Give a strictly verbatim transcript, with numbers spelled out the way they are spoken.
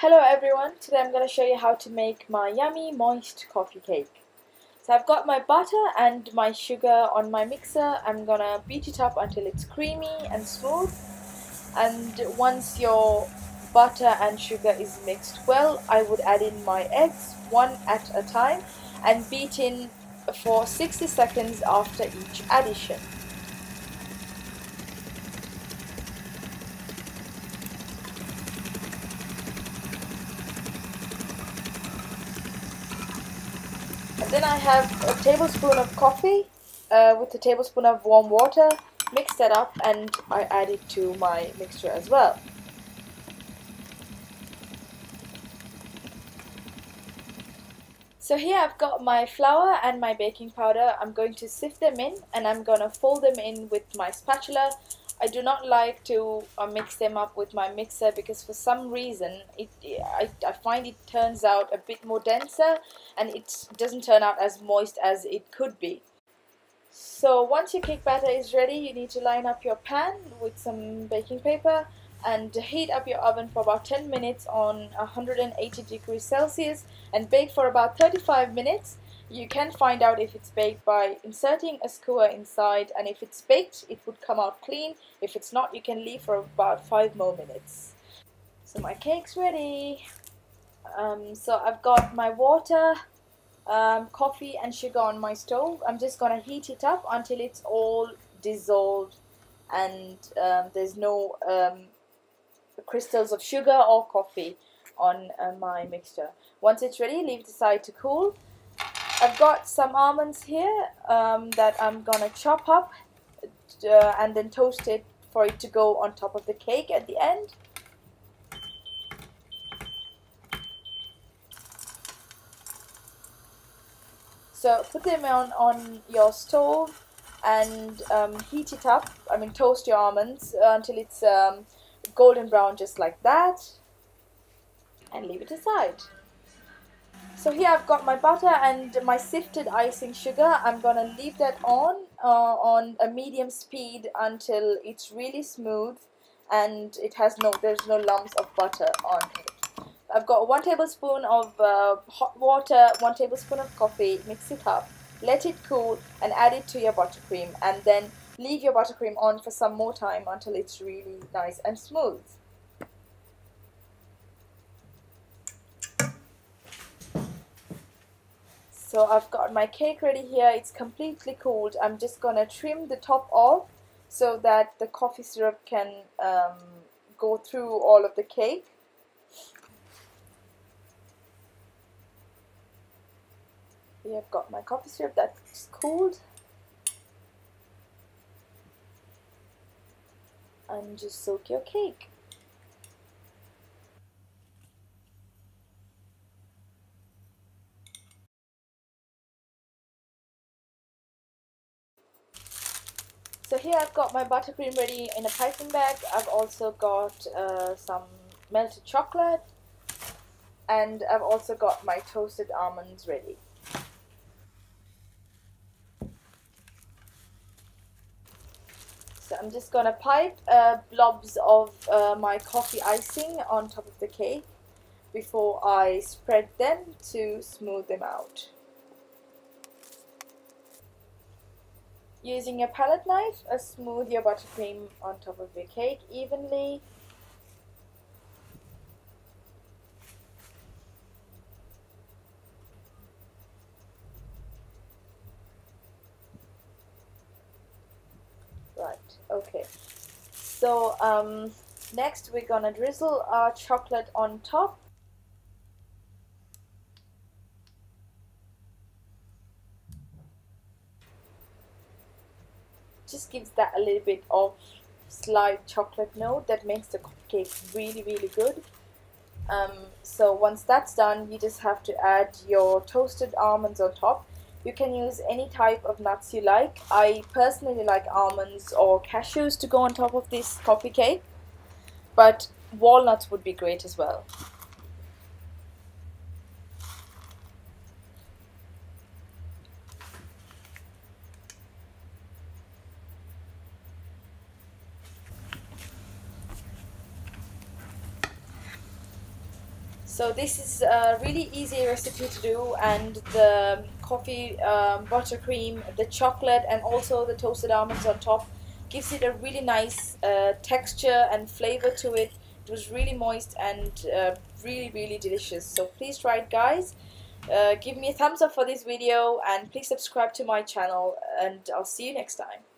Hello everyone, today I'm going to show you how to make my yummy moist coffee cake. So I've got my butter and my sugar on my mixer. I'm going to beat it up until it's creamy and smooth, and once your butter and sugar is mixed well, I would add in my eggs one at a time and beat in for sixty seconds after each addition. Then I have a tablespoon of coffee uh, with a tablespoon of warm water. Mix that up and I add it to my mixture as well. So here I've got my flour and my baking powder. I'm going to sift them in and I'm going to fold them in with my spatula. I do not like to uh, mix them up with my mixer because for some reason it, I, I find it turns out a bit more denser and it doesn't turn out as moist as it could be. So once your cake batter is ready, you need to line up your pan with some baking paper and heat up your oven for about ten minutes on one hundred eighty degrees Celsius and bake for about thirty-five minutes. You can find out if it's baked by inserting a skewer inside, and if it's baked it would come out clean. If it's not, you can leave for about five more minutes. So my cake's ready. Um, so I've got my water, um, coffee and sugar on my stove. I'm just going to heat it up until it's all dissolved and um, there's no um, crystals of sugar or coffee on uh, my mixture. Once it's ready, leave it aside to cool. I've got some almonds here um, that I'm gonna chop up uh, and then toast it for it to go on top of the cake at the end. So put them on, on your stove and um, heat it up, I mean toast your almonds uh, until it's um, golden brown, just like that, and leave it aside. So here I've got my butter and my sifted icing sugar. I'm going to leave that on uh, on a medium speed until it's really smooth and it has no there's no lumps of butter on it. I've got one tablespoon of uh, hot water, one tablespoon of coffee. Mix it up, let it cool and add it to your buttercream, and then leave your buttercream on for some more time until it's really nice and smooth. So I've got my cake ready here. It's completely cooled. I'm just gonna trim the top off so that the coffee syrup can um, go through all of the cake. Here I've got my coffee syrup that's cooled. And just soak your cake. So here I've got my buttercream ready in a piping bag. I've also got uh, some melted chocolate, and I've also got my toasted almonds ready. So I'm just going to pipe uh, blobs of uh, my coffee icing on top of the cake before I spread them to smooth them out. Using your palette knife, uh, smooth your buttercream on top of your cake evenly. Right, okay. So um, next we're gonna drizzle our chocolate on top. Just gives that a little bit of slight chocolate note that makes the cake really really good. Um, so once that's done, you just have to add your toasted almonds on top. You can use any type of nuts you like. I personally like almonds or cashews to go on top of this coffee cake, but walnuts would be great as well. So this is a really easy recipe to do, and the coffee um, buttercream, the chocolate, and also the toasted almonds on top gives it a really nice uh, texture and flavor to it. It was really moist and uh, really really delicious. So please try it, guys. Uh, give me a thumbs up for this video and please subscribe to my channel, and I'll see you next time.